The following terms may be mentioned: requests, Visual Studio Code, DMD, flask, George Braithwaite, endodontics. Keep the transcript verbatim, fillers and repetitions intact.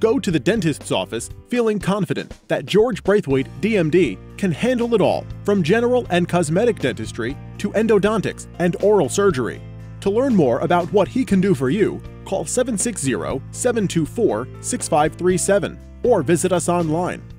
Go to the dentist's office feeling confident that George Braithwaite, D M D, can handle it all, from general and cosmetic dentistry to endodontics and oral surgery. To learn more about what he can do for you, call seven six zero, seven two four, six five three seven or visit us online.